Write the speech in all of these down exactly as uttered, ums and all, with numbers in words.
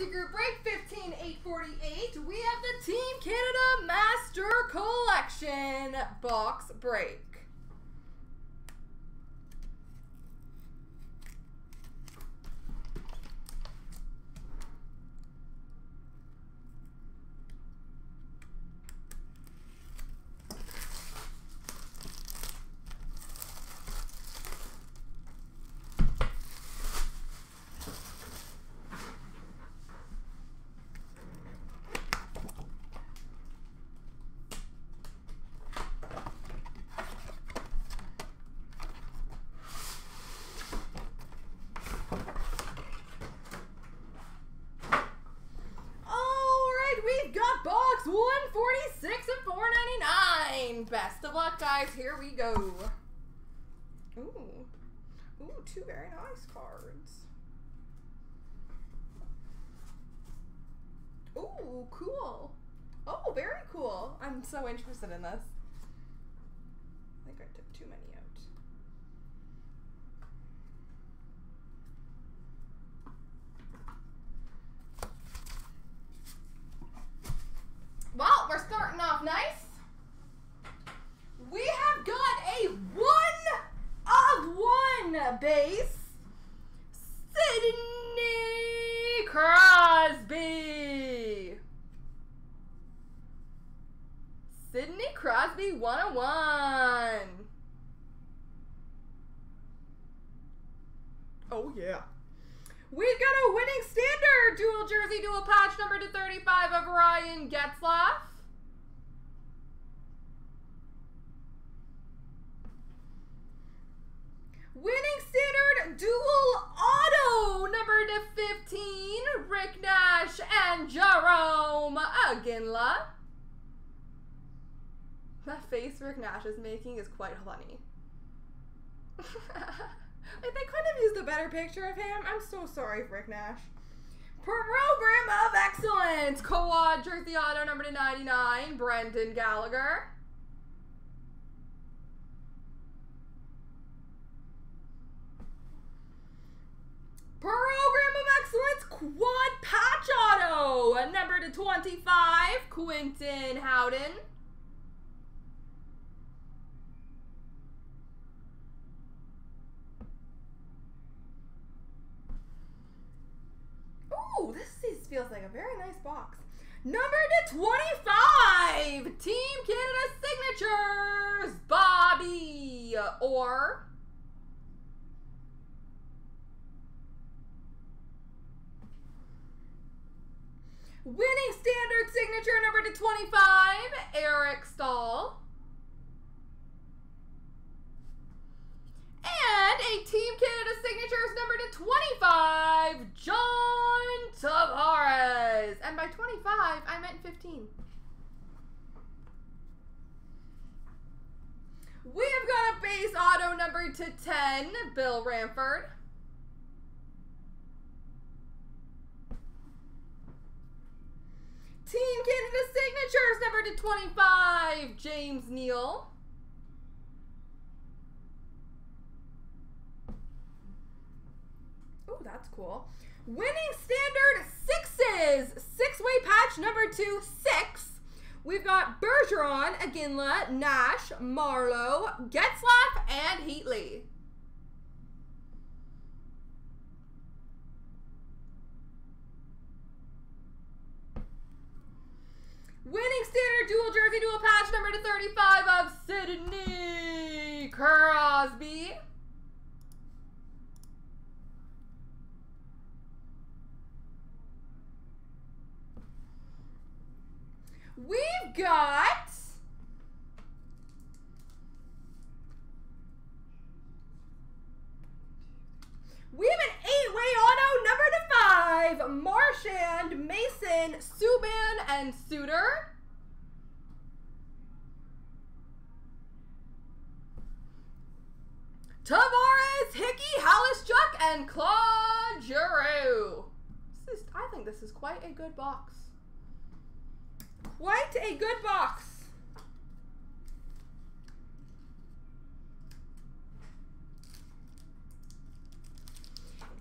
Into group break fifteen eight forty-eight, we have the Team Canada Master Collection box break. one forty-six and four ninety-nine. Best of luck, guys. Here we go. Ooh. Ooh, two very nice cards. Ooh, cool. Oh, very cool. I'm so interested in this. I think I took too many out. Well, we're starting off nice. We have got a one of one base. Sidney Crosby. Sidney Crosby one oh one. Oh, yeah. We've got a winning standard dual jersey, dual patch number two thirty-five of Ryan Getzlaf. Winning standard dual auto number two fifteen, Rick Nash and Jerome Iginla. That face Rick Nash is making is quite funny. Like, they kind of used a better picture of him. I'm so sorry for Rick Nash. Program of Excellence. Quad jersey auto number two ninety-nine, Brendan Gallagher. Program of Excellence quad patch auto number two twenty-five, Quinton Howden. Ooh, this feels like a very nice box. Number to twenty-five, Team Canada Signatures, Bobby Orr. Winning standard signature number to twenty-five, Eric Staal. And a Team Canada Signatures number to twenty-five, John Tavares. And by twenty-five, I meant fifteen. We have got a base auto number to ten, Bill Ranford. Team Canada Signatures number to twenty-five, James Neal. Oh, that's cool. Winning standard sixes. Six-way patch number two, six. We've got Bergeron, Iginla, Nash, Marlowe, Getzlaf, and Heatley. Winning standard dual jersey, dual patch number to thirty-five of Sidney Crosby. We've got We have an eight-way auto number to five, Marchand, Mason, Subban, and Suter. Tavares, Hickey, Halischuk, and Claude Giroux. This is, I think this is quite a good box. Quite a good box.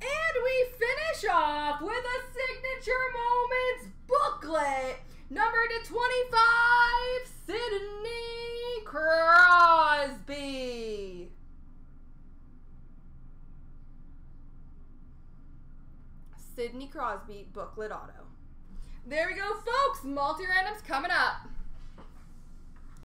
And we finish off with a signature booklet, number to twenty-five, Sidney Crosby. Sidney Crosby booklet auto. There we go, folks. Multi-randoms coming up.